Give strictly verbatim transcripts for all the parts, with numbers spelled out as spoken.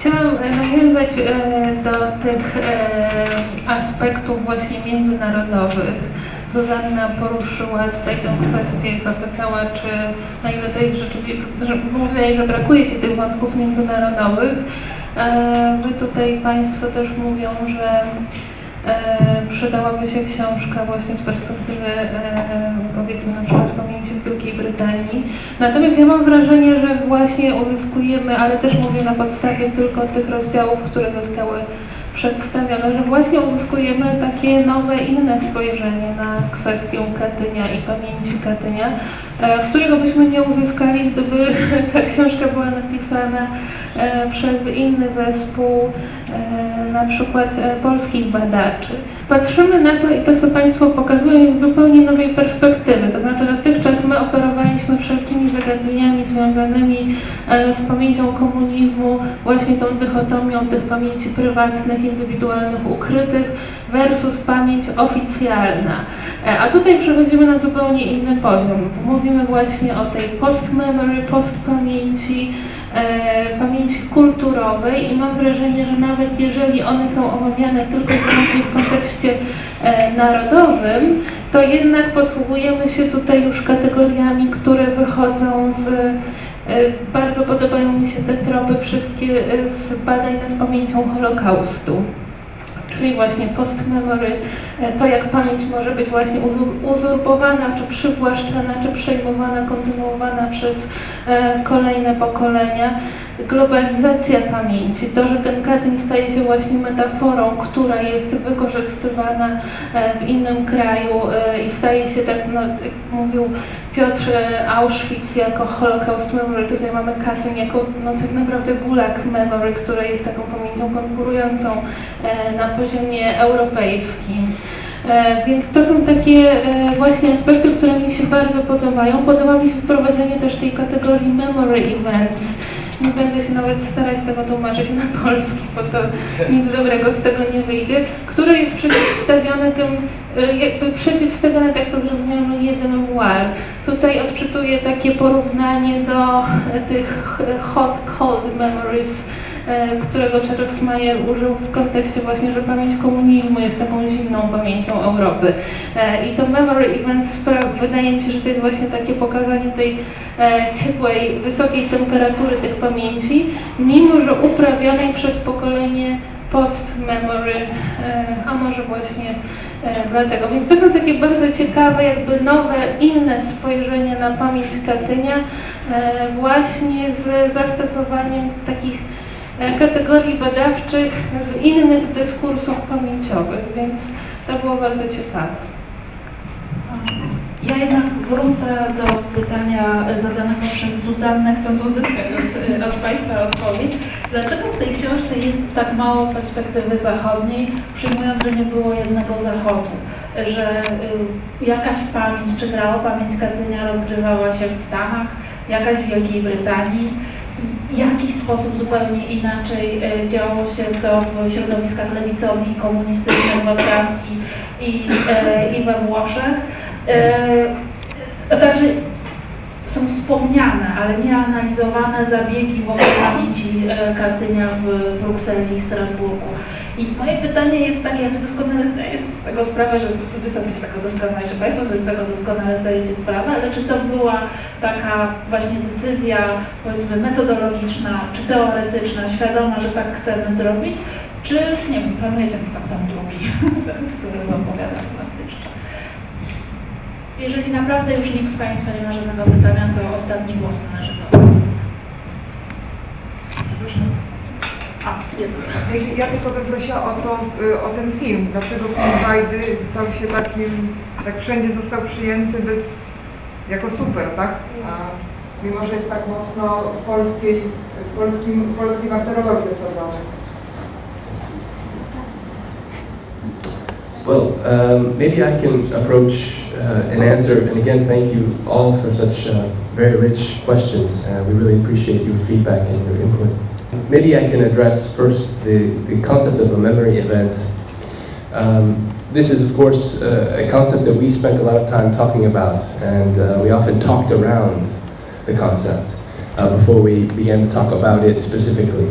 Chciałam nawiązać do tych aspektów właśnie międzynarodowych. Zuzanna poruszyła tutaj tę kwestię, zapytała, czy na ile tej rzeczywiście, mówiłaś, że brakuje Ci tych wątków międzynarodowych. Wy tutaj Państwo też mówią, że przydałaby się książka właśnie z perspektywy, powiedzmy, na przykład pamięci w Wielkiej Brytanii. Natomiast ja mam wrażenie, że właśnie uzyskujemy, ale też mówię na podstawie tylko tych rozdziałów, które zostały przedstawione, że właśnie uzyskujemy takie nowe, inne spojrzenie na kwestię Katynia i pamięci Katynia, w którego byśmy nie uzyskali, gdyby ta książka była napisana przez inny zespół, na przykład polskich badaczy. Patrzymy na to i to, co Państwo pokazują, jest z zupełnie nowej perspektywy. To znaczy, dotychczas my operowaliśmy wszelkimi zagadnieniami związanymi z pamięcią komunizmu, właśnie tą dychotomią tych pamięci prywatnych, indywidualnych, ukrytych versus pamięć oficjalna. A tutaj przechodzimy na zupełnie inny poziom. Mówimy właśnie o tej post-memory, post-pamięci, e, pamięci kulturowej i mam wrażenie, że nawet jeżeli one są omawiane tylko w kontekście e, narodowym, to jednak posługujemy się tutaj już kategoriami, które wychodzą z... Bardzo podobają mi się te tropy wszystkie z badań nad pamięcią Holokaustu. Czyli właśnie post-memory, to jak pamięć może być właśnie uzurpowana, czy przywłaszczana, czy przejmowana, kontynuowana przez kolejne pokolenia. Globalizacja pamięci, to, że ten Katyn staje się właśnie metaforą, która jest wykorzystywana w innym kraju i staje się, tak no, jak mówił Piotr, Auschwitz jako Holocaust Memory, tutaj mamy Katyn jako no, tak naprawdę Gulag Memory, która jest taką pamięcią konkurującą na poziomie europejskim. Więc to są takie właśnie aspekty, które mi się bardzo podobają. Podoba mi się wprowadzenie też tej kategorii Memory Events. Nie będę się nawet starać tego tłumaczyć na polski, bo to nic dobrego z tego nie wyjdzie, które jest przeciwstawione tym, jakby przeciwstawione, tak to zrozumiałam, jednym war. Tutaj odczytuję takie porównanie do tych hot, cold memories, którego Charles Maier użył w kontekście właśnie, że pamięć komunizmu jest taką zimną pamięcią Europy. I to memory event wydaje mi się, że to jest właśnie takie pokazanie tej ciepłej, wysokiej temperatury tych pamięci, mimo że uprawianej przez pokolenie post-memory, a może właśnie dlatego. Więc to są takie bardzo ciekawe, jakby nowe, inne spojrzenie na pamięć Katynia właśnie z zastosowaniem takich kategorii badawczych z innych dyskursów pamięciowych, więc to było bardzo ciekawe. Ja jednak wrócę do pytania zadanego przez Zuzannę, chcąc uzyskać od, od Państwa odpowiedź. Dlaczego w tej książce jest tak mało perspektywy zachodniej, przyjmując, że nie było jednego zachodu? Że y, jakaś pamięć, czy pamięć Katynia rozgrywała się w Stanach, jakaś w Wielkiej Brytanii, w jakiś sposób zupełnie inaczej działo się to w środowiskach lewicowych i komunistycznych we Francji i, i we Włoszech. A także są wspomniane, ale nie analizowane zabiegi wokół pamięci Katynia w Brukseli i Strasburgu. I moje pytanie jest takie, ja się doskonale zdaję z tego sprawę, że Wy sobie z tego doskonale, czy Państwo sobie z tego doskonale zdajecie sprawę, ale czy to była taka właśnie decyzja, powiedzmy, metodologiczna, czy teoretyczna, świadoma, że tak chcemy zrobić, czy, nie wiem, planujecie chyba tam drugi, który Wam opowiada faktycznie. Jeżeli naprawdę już nikt z Państwa nie ma żadnego pytania, to ostatni głos należy do mnie. A, jedno. Ja tylko bym prosiła o, to, o ten film. Dlaczego film Wajdy stał się takim, tak wszędzie został przyjęty bez, jako super, tak? A mimo, że jest tak mocno w polskiej, w polskim, w polskim martyrologii osadzony. Well, um, maybe I can approach uh, an answer, and again, thank you all for such uh, very rich questions. Uh, we really appreciate your feedback and your input. Maybe I can address first the, the concept of a memory event. Um, this is, of course, uh, a concept that we spent a lot of time talking about, and uh, we often talked around the concept uh, before we began to talk about it specifically.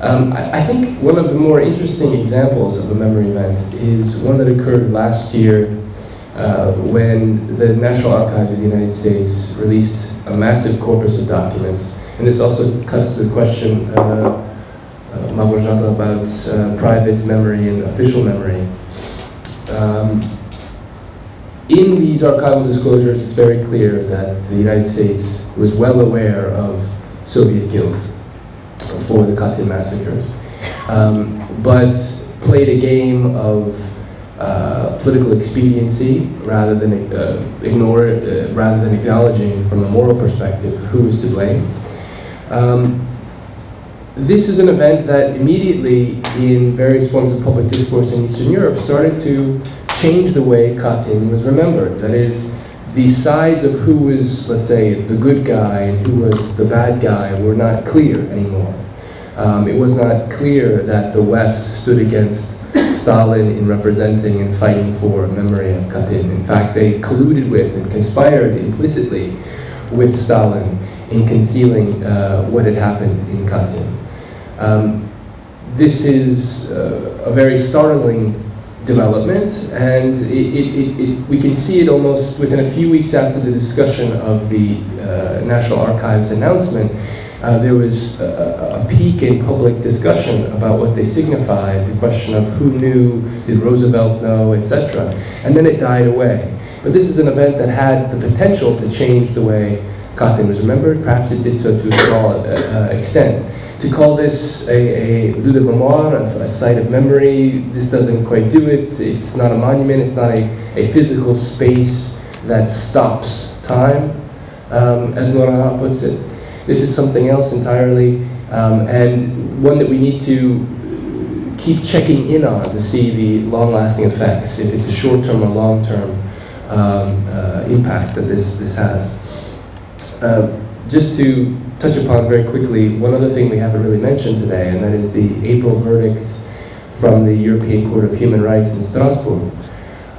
Um, I, I think one of the more interesting examples of a memory event is one that occurred last year uh, when the National Archives of the United States released a massive corpus of documents. And this also cuts to the question uh, uh, Mabujata about uh, private memory and official memory. Um, in these archival disclosures, it's very clear that the United States was well aware of Soviet guilt for the Katyn massacres, um, but played a game of uh, political expediency rather than uh, ignore, uh, rather than acknowledging from a moral perspective who is to blame. Um, this is an event that immediately, in various forms of public discourse in Eastern Europe, started to change the way Katyn was remembered. That is, the sides of who was, let's say, the good guy and who was the bad guy were not clear anymore. Um, it was not clear that the West stood against Stalin in representing and fighting for a memory of Katyn. In fact, they colluded with and conspired implicitly with Stalin in concealing uh, what had happened in Katyn. Um, this is uh, a very startling development, and it, it, it, it, we can see it almost within a few weeks after the discussion of the uh, National Archives announcement. Uh, there was a, a peak in public discussion about what they signified, the question of who knew, did Roosevelt know, et cetera. And then it died away. But this is an event that had the potential to change the way Katyn was remembered. Perhaps it did so to a small uh, extent. To call this a, a lieu de mémoire, a, a site of memory, this doesn't quite do it. It's not a monument, it's not a, a physical space that stops time, um, as Nora Hart puts it. This is something else entirely, um, and one that we need to keep checking in on to see the long-lasting effects, if it's a short-term or long-term um, uh, impact that this, this has. Uh, just to touch upon very quickly one other thing we haven't really mentioned today, and that is the April verdict from the European Court of Human Rights in Strasbourg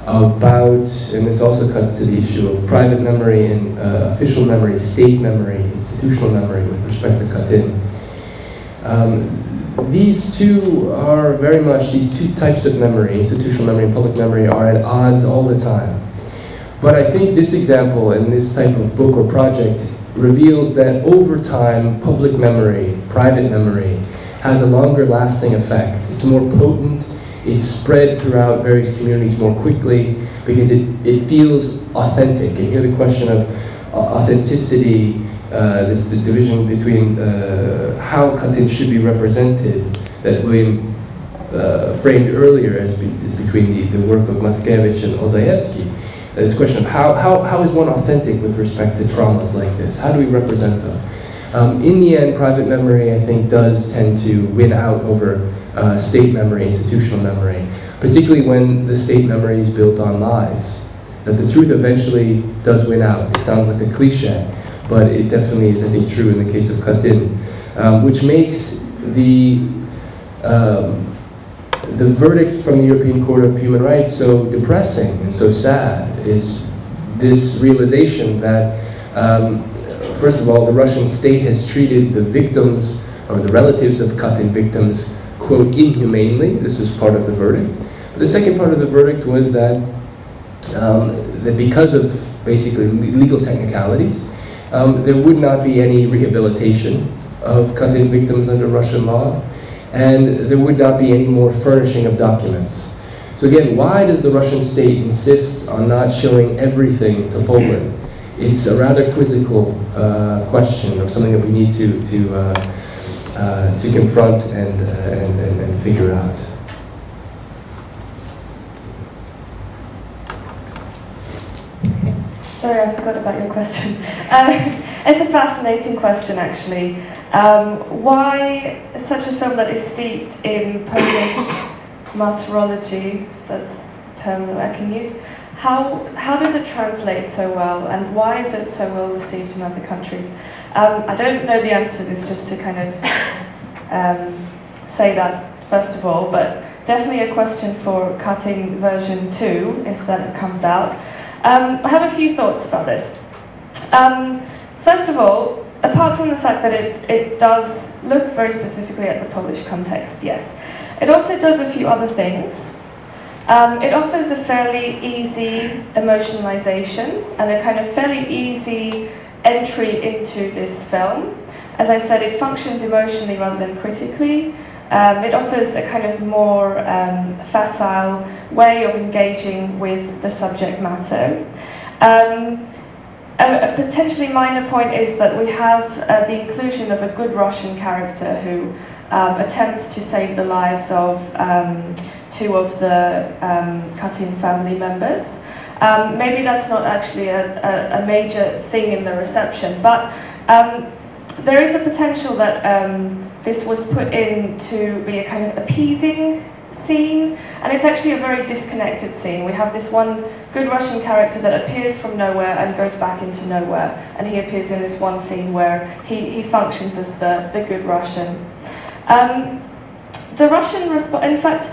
about, and this also cuts to the issue of private memory and uh, official memory, state memory, institutional memory with respect to Katyn. Um, these two are very much, these two types of memory, institutional memory and public memory, are at odds all the time. But I think this example and this type of book or project reveals that over time, public memory, private memory, has a longer lasting effect. It's more potent, it's spread throughout various communities more quickly, because it, it feels authentic. And here the question of uh, authenticity, uh, this the division between uh, how Katyn should be represented, that William uh, framed earlier as, be, as between the, the work of Matskevich and Odaevsky. This question of how, how, how is one authentic with respect to traumas like this? How do we represent them? Um, in the end, private memory, I think, does tend to win out over uh, state memory, institutional memory, particularly when the state memory is built on lies. That the truth eventually does win out. It sounds like a cliche, but it definitely is, I think, true in the case of Katyn, um, which makes the um, the verdict from the European Court of Human Rights so depressing and so sad. Is this realization that, um, first of all, the Russian state has treated the victims, or the relatives of Katyn victims, quote, inhumanely. This was part of the verdict. But the second part of the verdict was that, um, that because of basically legal technicalities, um, there would not be any rehabilitation of Katyn victims under Russian law, and there would not be any more furnishing of documents. So again, why does the Russian state insist on not showing everything to Poland? It's a rather quizzical uh, question, or something that we need to, to, uh, uh, to confront and, uh, and, and, and figure out. Sorry, I forgot about your question. Um, it's a fascinating question, actually. Um, why such a film that is steeped in Polish martyrology, that's a term that I can use, how, how does it translate so well, and why is it so well received in other countries? Um, I don't know the answer to this, just to kind of um, say that first of all, but definitely a question for Katyn version two, if that comes out. Um, I have a few thoughts about this. Um, first of all, apart from the fact that it, it does look very specifically at the Polish context, yes. It also does a few other things. Um, it offers a fairly easy emotionalization and a kind of fairly easy entry into this film. As I said, it functions emotionally rather than critically. Um, it offers a kind of more um, facile way of engaging with the subject matter. Um, a, a potentially minor point is that we have uh, the inclusion of a good Russian character who um, attempts to save the lives of um, two of the um, Katyn family members. Um, maybe that's not actually a, a, a major thing in the reception, but um, there is a potential that um, this was put in to be a kind of appeasing scene, and it's actually a very disconnected scene. We have this one good Russian character that appears from nowhere and goes back into nowhere, and he appears in this one scene where he, he functions as the, the good Russian. Um, the Russian response, in fact,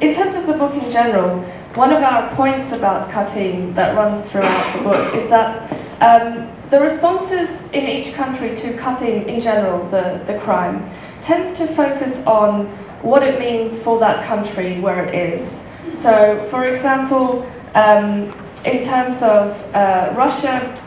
in terms of the book in general, one of our points about Katyn that runs throughout the book is that um, the responses in each country to Katyn in general, the, the crime, tends to focus on what it means for that country where it is. So, for example, um, in terms of uh, Russia,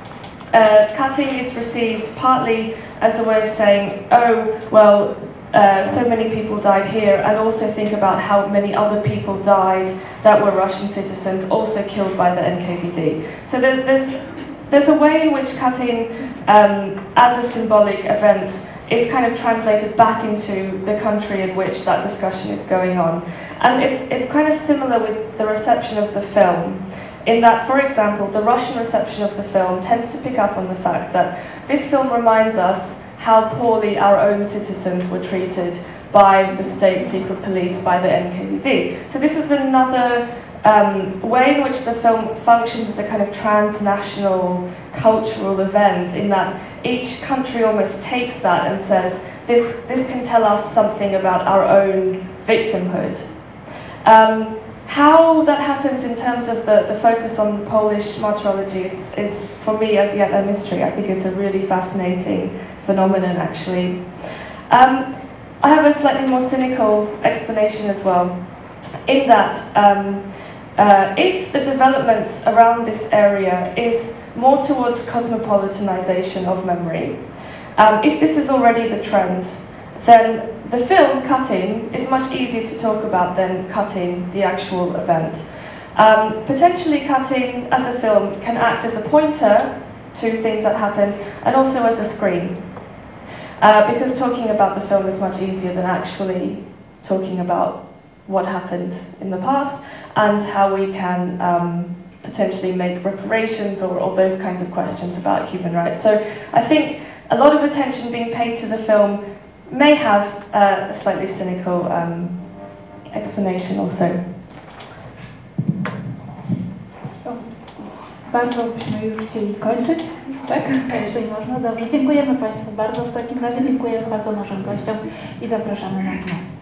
uh, Katyn is received partly as a way of saying, oh, well, uh, so many people died here, and also think about how many other people died that were Russian citizens also killed by the N K V D. So there, there's... There's a way in which Katyn, um, as a symbolic event, is kind of translated back into the country in which that discussion is going on. And it's, it's kind of similar with the reception of the film, in that, for example, the Russian reception of the film tends to pick up on the fact that this film reminds us how poorly our own citizens were treated by the state secret police, by the N K V D. So this is another Um, way in which the film functions as a kind of transnational cultural event, in that each country almost takes that and says, this, this can tell us something about our own victimhood. Um, how that happens in terms of the, the focus on Polish martyrology is, is, for me, as yet a mystery. I think it's a really fascinating phenomenon, actually. Um, I have a slightly more cynical explanation as well, in that um, Uh, if the developments around this area is more towards cosmopolitanization of memory, um, if this is already the trend, then the film, Katyn, is much easier to talk about than Katyn, the actual event. Um, potentially Katyn, as a film, can act as a pointer to things that happened, and also as a screen, uh, because talking about the film is much easier than actually talking about what happened in the past, and how we can um, potentially make reparations, or all those kinds of questions about human rights. So I think a lot of attention being paid to the film may have uh, a slightly cynical um, explanation also. Bardzo byśmy już chcieli kończyć, tak? Jeżeli można, dobrze. Dziękujemy Państwu bardzo. W takim razie dziękujemy bardzo naszym gościom i zapraszamy na dno.